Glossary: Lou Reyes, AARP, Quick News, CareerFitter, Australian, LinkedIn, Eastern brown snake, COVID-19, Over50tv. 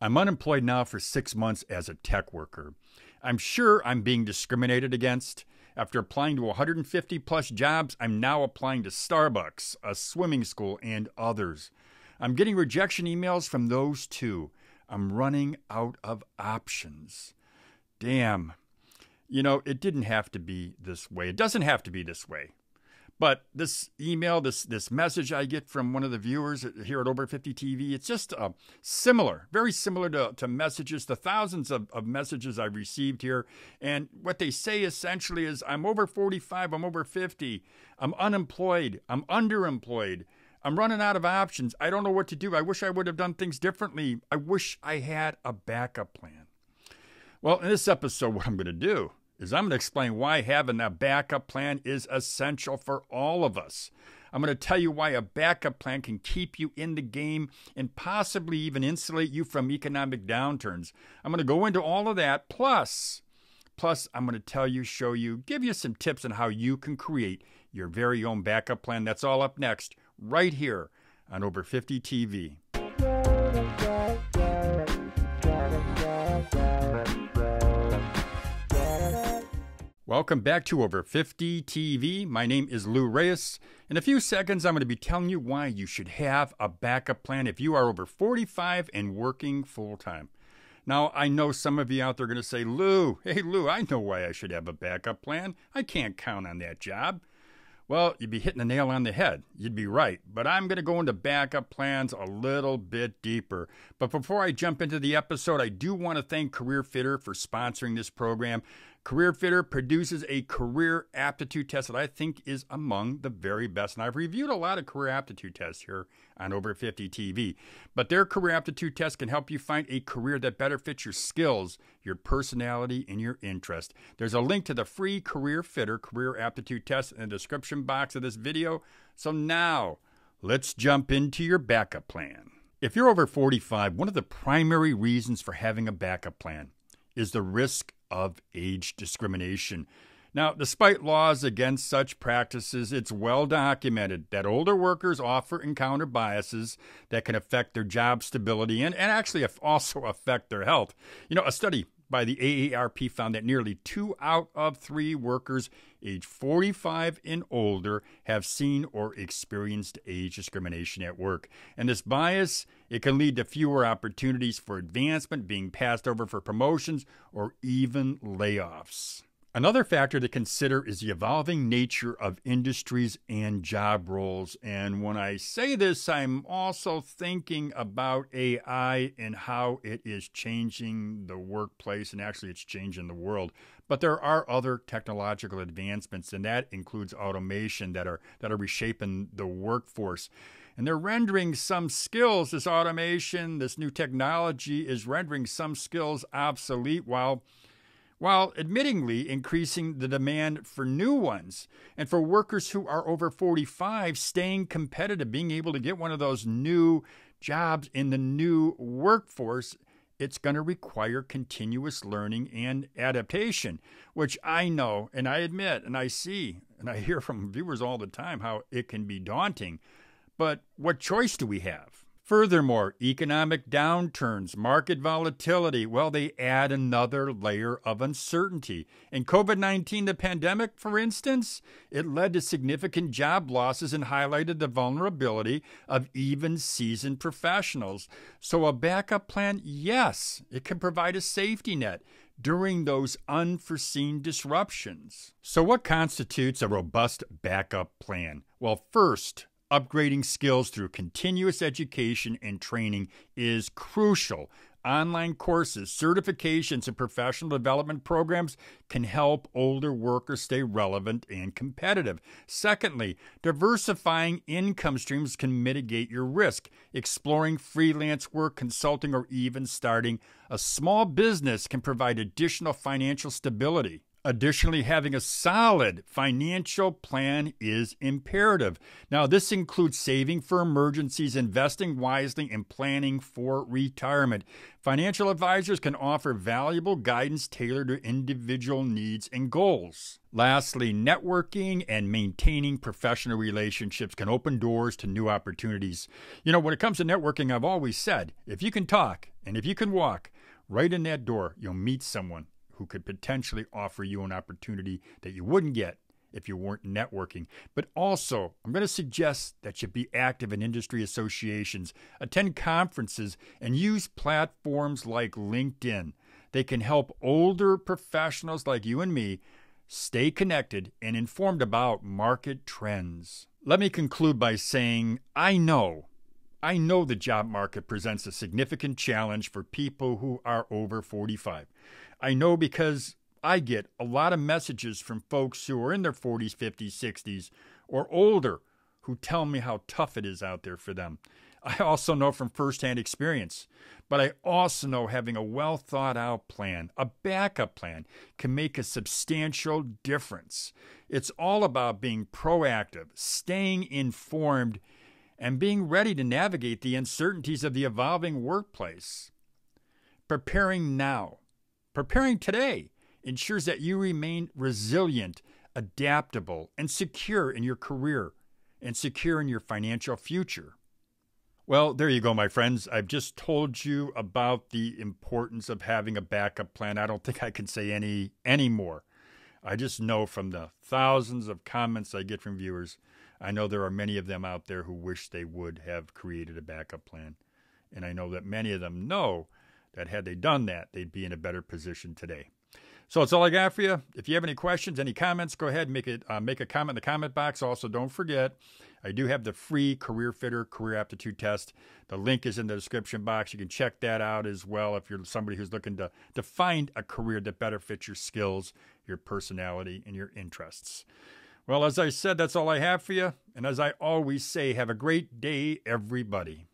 I'm unemployed now for 6 months as a tech worker. I'm sure I'm being discriminated against. After applying to 150 plus jobs, I'm now applying to Starbucks, a swimming school, and others. I'm getting rejection emails from those too. I'm running out of options. Damn. You know, it didn't have to be this way. It doesn't have to be this way. But this email, this message I get from one of the viewers here at Over 50 TV, it's just similar, very similar to messages, the thousands of messages I've received here. And what they say essentially is, I'm over 45, I'm over 50, I'm unemployed, I'm underemployed, I'm running out of options, I don't know what to do, I wish I would have done things differently, I wish I had a backup plan. Well, in this episode, what I'm going to do is I'm going to explain why having a backup plan is essential for all of us. I'm going to tell you why a backup plan can keep you in the game and possibly even insulate you from economic downturns. I'm going to go into all of that. Plus, I'm going to tell you, show you, give you some tips on how you can create your very own backup plan. That's all up next, right here on Over 50 TV. Welcome back to Over 50 TV. My name is Lou Reyes. In a few seconds, I'm going to be telling you why you should have a backup plan if you are over 45 and working full-time. Now, I know some of you out there are going to say, Lou, hey, Lou, I know why I should have a backup plan. I can't count on that job. Well, you'd be hitting the nail on the head. You'd be right. But I'm going to go into backup plans a little bit deeper. But before I jump into the episode, I do want to thank CareerFitter for sponsoring this program. CareerFitter produces a career aptitude test that I think is among the very best. And I've reviewed a lot of career aptitude tests here on Over 50 TV. But their career aptitude test can help you find a career that better fits your skills, your personality, and your interest. There's a link to the free CareerFitter career aptitude test in the description box of this video. So now, let's jump into your backup plan. If you're over 45, one of the primary reasons for having a backup plan is the risk of age discrimination. Now, despite laws against such practices, it's well documented that older workers often encounter biases that can affect their job stability and actually also affect their health. You know, a study by the AARP found that nearly 2 out of 3 workers age 45 and older have seen or experienced age discrimination at work. And this bias, it can lead to fewer opportunities for advancement, being passed over for promotions, or even layoffs. Another factor to consider is the evolving nature of industries and job roles. And when I say this, I'm also thinking about AI and how it is changing the workplace, and actually it's changing the world. But there are other technological advancements, and that includes automation that are reshaping the workforce. And they're rendering some skills, this automation, this new technology is rendering some skills obsolete while admittingly increasing the demand for new ones. And for workers who are over 45, staying competitive, being able to get one of those new jobs in the new workforce, it's going to require continuous learning and adaptation, which I know and I admit and I see and I hear from viewers all the time how it can be daunting. But what choice do we have? Furthermore, economic downturns, market volatility, well, they add another layer of uncertainty. And COVID-19, the pandemic, for instance, it led to significant job losses and highlighted the vulnerability of even seasoned professionals. So a backup plan, yes, it can provide a safety net during those unforeseen disruptions. So what constitutes a robust backup plan? Well, first, upgrading skills through continuous education and training is crucial. Online courses, certifications, and professional development programs can help older workers stay relevant and competitive. Secondly, diversifying income streams can mitigate your risk. Exploring freelance work, consulting, or even starting a small business can provide additional financial stability. Additionally, having a solid financial plan is imperative. Now, this includes saving for emergencies, investing wisely, and planning for retirement. Financial advisors can offer valuable guidance tailored to individual needs and goals. Lastly, networking and maintaining professional relationships can open doors to new opportunities. You know, when it comes to networking, I've always said, if you can talk and if you can walk right in that door, you'll meet someone who could potentially offer you an opportunity that you wouldn't get if you weren't networking. But also, I'm going to suggest that you be active in industry associations, attend conferences, and use platforms like LinkedIn. They can help older professionals like you and me stay connected and informed about market trends. Let me conclude by saying, I know the job market presents a significant challenge for people who are over 45. I know because I get a lot of messages from folks who are in their 40s, 50s, 60s, or older who tell me how tough it is out there for them. I also know from firsthand experience, but I also know having a well-thought-out plan, a backup plan, can make a substantial difference. It's all about being proactive, staying informed, and being ready to navigate the uncertainties of the evolving workplace. Preparing now, preparing today, ensures that you remain resilient, adaptable, and secure in your career, and secure in your financial future. Well, there you go, my friends. I've just told you about the importance of having a backup plan. I don't think I can say any more. I just know from the thousands of comments I get from viewers, I know there are many of them out there who wish they would have created a backup plan. And I know that many of them know that had they done that, they'd be in a better position today. So that's all I got for you. If you have any questions, any comments, go ahead and make a comment in the comment box. Also, don't forget, I do have the free CareerFitter Career Aptitude Test. The link is in the description box. You can check that out as well if you're somebody who's looking to find a career that better fits your skills, your personality, and your interests. Well, as I said, that's all I have for you. And as I always say, have a great day, everybody.